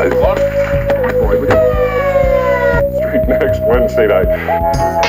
I thought we would street next Wednesday night.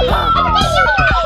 I'm